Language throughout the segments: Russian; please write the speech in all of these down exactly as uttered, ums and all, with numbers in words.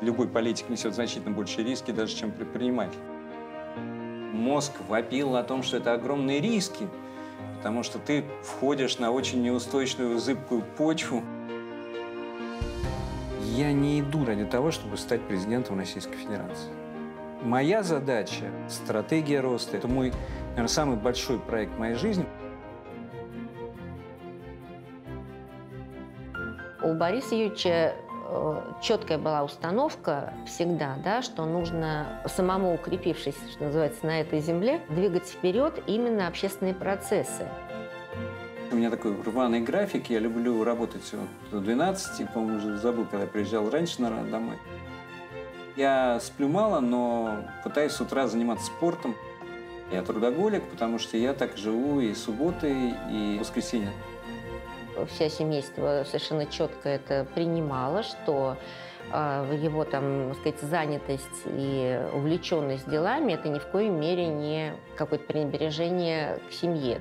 Любой политик несет значительно больше риски, даже чем предприниматель. Мозг вопил о том, что это огромные риски, потому что ты входишь на очень неустойчивую, зыбкую почву. Я не иду ради того, чтобы стать президентом Российской Федерации. Моя задача, стратегия роста, это мой, наверное, самый большой проект моей жизни. У Бориса Юрьевича четкая была установка всегда, да, что нужно, самому укрепившись, что называется, на этой земле, двигать вперед именно общественные процессы. У меня такой рваный график, я люблю работать до двенадцати, по-моему, уже забыл, когда приезжал раньше, наверное, домой. Я сплю мало, но пытаюсь с утра заниматься спортом. Я трудоголик, потому что я так живу и субботы, и воскресенье. Вся семейство совершенно четко это принимало, что э, его, там, так сказать, занятость и увлеченность делами – это ни в коей мере не какое-то пренебрежение к семье.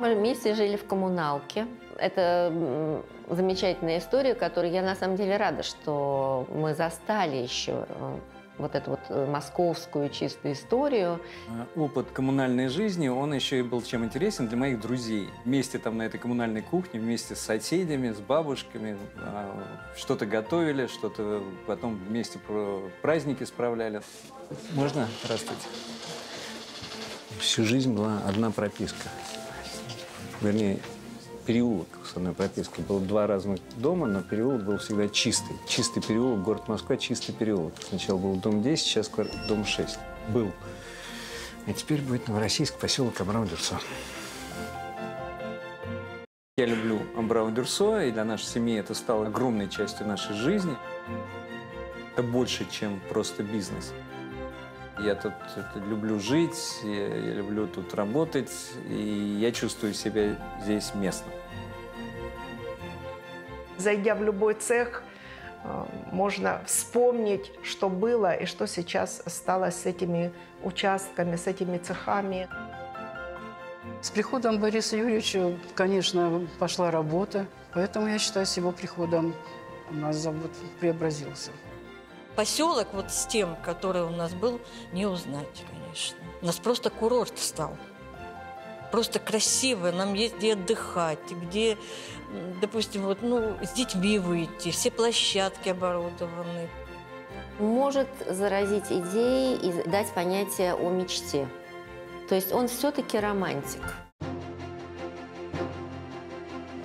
Мы вместе жили в коммуналке. Это замечательная история, которой я на самом деле рада, что мы застали еще вот эту вот московскую чистую историю. Опыт коммунальной жизни, он еще и был чем интересен для моих друзей. Вместе там на этой коммунальной кухне, вместе с соседями, с бабушками что-то готовили, что-то потом вместе праздники справляли. Можно? Здравствуйте. Всю жизнь была одна прописка. Вернее, переулок с одной пропиской. Было два разных дома, но переулок был всегда чистый. Чистый переулок, город Москва, чистый переулок. Сначала был дом десять, сейчас дом шесть. Был. А теперь будет Новороссийск, поселок Абрау-Дюрсо. Я люблю Абрау-Дюрсо, и для нашей семьи это стало огромной частью нашей жизни. Это больше, чем просто бизнес. Я тут люблю жить, я, я люблю тут работать, и я чувствую себя здесь местным. Зайдя в любой цех, можно вспомнить, что было и что сейчас стало с этими участками, с этими цехами. С приходом Бориса Юрьевича, конечно, пошла работа, поэтому я считаю, с его приходом у нас завод преобразился. Поселок вот с тем, который у нас был, не узнать, конечно. У нас просто курорт стал. Просто красиво. Нам есть где отдыхать, где, допустим, вот, ну, с детьми выйти. Все площадки оборудованы. Может заразить идеей и дать понятие о мечте. То есть он все-таки романтик.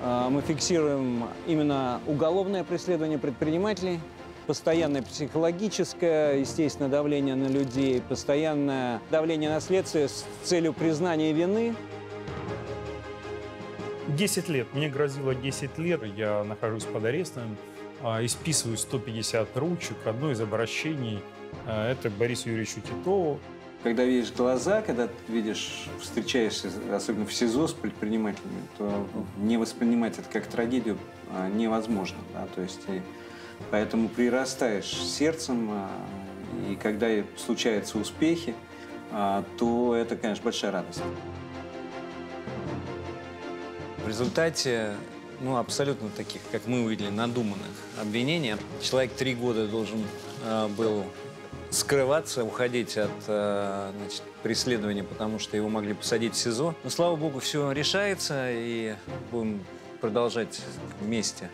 Мы фиксируем именно уголовное преследование предпринимателей, постоянное психологическое, естественно, давление на людей, постоянное давление на следствие с целью признания вины. десять лет. Мне грозило десять лет. Я нахожусь под арестом, исписываю сто пятьдесят ручек. Одно из обращений – это к Борису Юрьевичу Титову. Когда видишь глаза, когда видишь, встречаешься, особенно в СИЗО с предпринимателями, то не воспринимать это как трагедию невозможно. Да? То есть, поэтому прирастаешь сердцем, и когда случаются успехи, то это, конечно, большая радость. В результате, ну, абсолютно таких, как мы увидели, надуманных обвинений, человек три года должен был скрываться, уходить от, значит, преследования, потому что его могли посадить в СИЗО. Но, слава богу, все решается, и будем продолжать вместе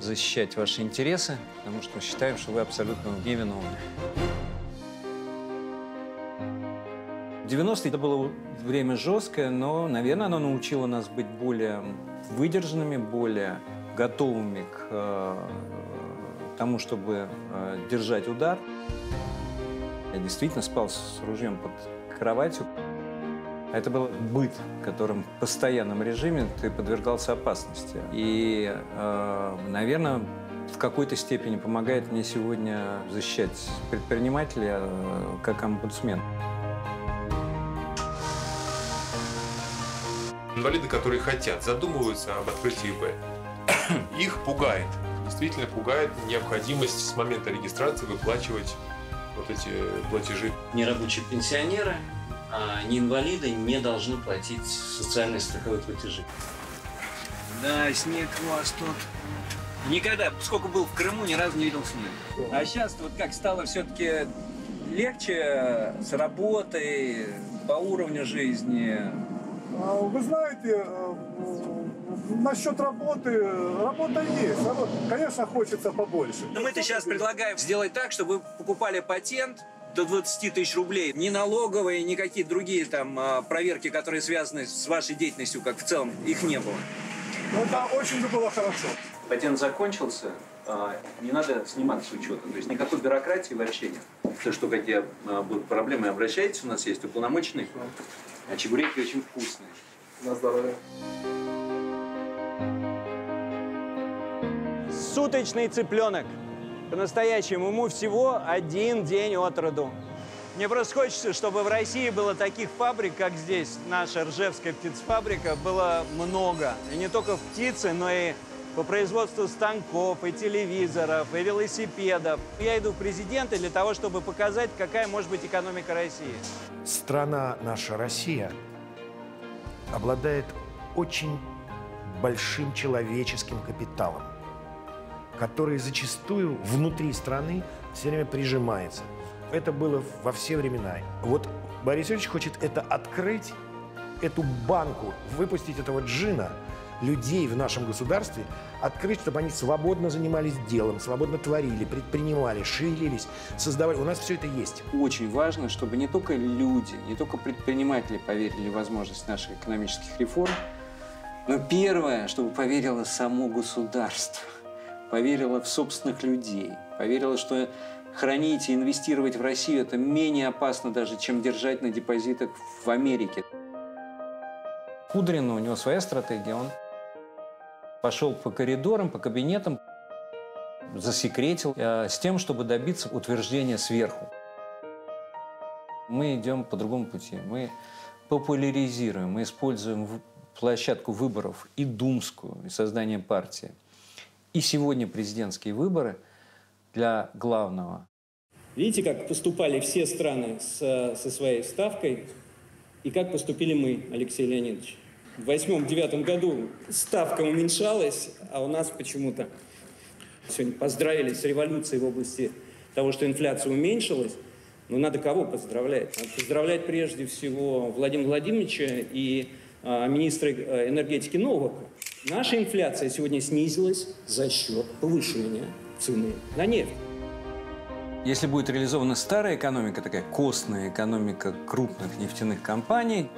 защищать ваши интересы, потому что считаем, что вы абсолютно невиновны. девяностые это было время жесткое, но, наверное, оно научило нас быть более выдержанными, более готовыми к э, тому, чтобы э, держать удар. Я действительно спал с ружьем под кроватью. Это был быт, в котором в постоянном режиме ты подвергался опасности. И, э, наверное, в какой-то степени помогает мне сегодня защищать предпринимателя э, как омбудсмен. Инвалиды, которые хотят, задумываются об открытии ИП. Их пугает, действительно пугает необходимость с момента регистрации выплачивать вот эти платежи. Нерабочие пенсионеры, а неинвалиды не должны платить социальные страховые платежи. Да, снег у вас тут Никогда, сколько был в Крыму, ни разу не видел снег. А сейчас вот как стало все-таки легче с работой, по уровню жизни? Вы знаете, насчет работы, работа есть, работа. Конечно, хочется побольше. Но мы-то сейчас предлагаем сделать так, чтобы вы покупали патент до двадцати тысяч рублей. Ни налоговые, ни какие другие там проверки, которые связаны с вашей деятельностью, как в целом, их не было. Ну да, очень бы было хорошо. Патент закончился, не надо сниматься с учета. То есть никакой бюрократии вообще нет. То, что какие будут проблемы, обращайтесь, у нас есть уполномоченный. А чебуреки очень вкусные. На здоровье. Суточный цыпленок. По-настоящему ему всего один день от роду. Мне просто хочется, чтобы в России было таких фабрик, как здесь, наша ржевская птицефабрика, было много. И не только птицы, но и по производству станков, и телевизоров, и велосипедов. Я иду в президенты для того, чтобы показать, какая может быть экономика России. Страна наша, Россия, обладает очень большим человеческим капиталом, который зачастую внутри страны все время прижимается. Это было во все времена. Вот Борис Юрьевич хочет это открыть, эту банку, выпустить этого джина, людей в нашем государстве, открыть, чтобы они свободно занимались делом, свободно творили, предпринимали, ширились, создавали. У нас все это есть. Очень важно, чтобы не только люди, не только предприниматели поверили в возможность наших экономических реформ, но первое, чтобы поверило само государство, поверило в собственных людей, поверило, что хранить и инвестировать в Россию – это менее опасно даже, чем держать на депозитах в Америке. Кудрин, у него своя стратегия, он пошел по коридорам, по кабинетам, засекретил э, с тем, чтобы добиться утверждения сверху. Мы идем по другому пути. Мы популяризируем, мы используем площадку выборов и думскую, и создание партии. И сегодня президентские выборы для главного. Видите, как поступали все страны с, со своей ставкой, и как поступили мы, Алексей Леонидович. В две тысячи восьмом — две тысячи девятом году ставка уменьшалась, а у нас почему-то сегодня поздравили с революцией в области того, что инфляция уменьшилась. Но надо кого поздравлять? Надо поздравлять прежде всего Владимира Владимировича и а, министра энергетики Новака. Наша инфляция сегодня снизилась за счет повышения цены на нефть. Если будет реализована старая экономика, такая костная экономика крупных нефтяных компаний,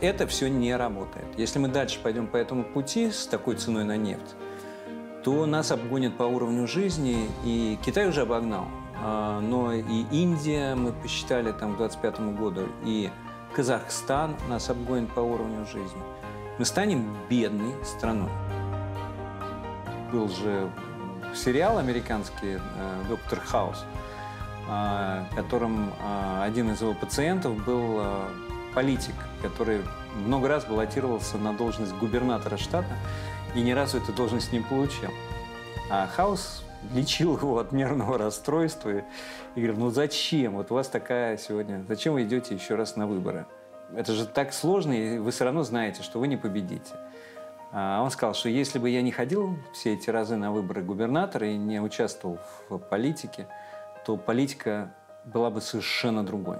это все не работает. Если мы дальше пойдем по этому пути с такой ценой на нефть, то нас обгонят по уровню жизни, и Китай уже обогнал, но и Индия, мы посчитали там к две тысячи двадцать пятому году, и Казахстан нас обгонит по уровню жизни. Мы станем бедной страной. Был же сериал американский «Доктор Хаус», которым один из его пациентов был политик, который много раз баллотировался на должность губернатора штата и ни разу эту должность не получил. А Хаус лечил его от нервного расстройства и говорил: ну зачем, вот у вас такая сегодня, зачем вы идете еще раз на выборы? Это же так сложно, и вы все равно знаете, что вы не победите. А он сказал, что если бы я не ходил все эти разы на выборы губернатора и не участвовал в политике, то политика была бы совершенно другой.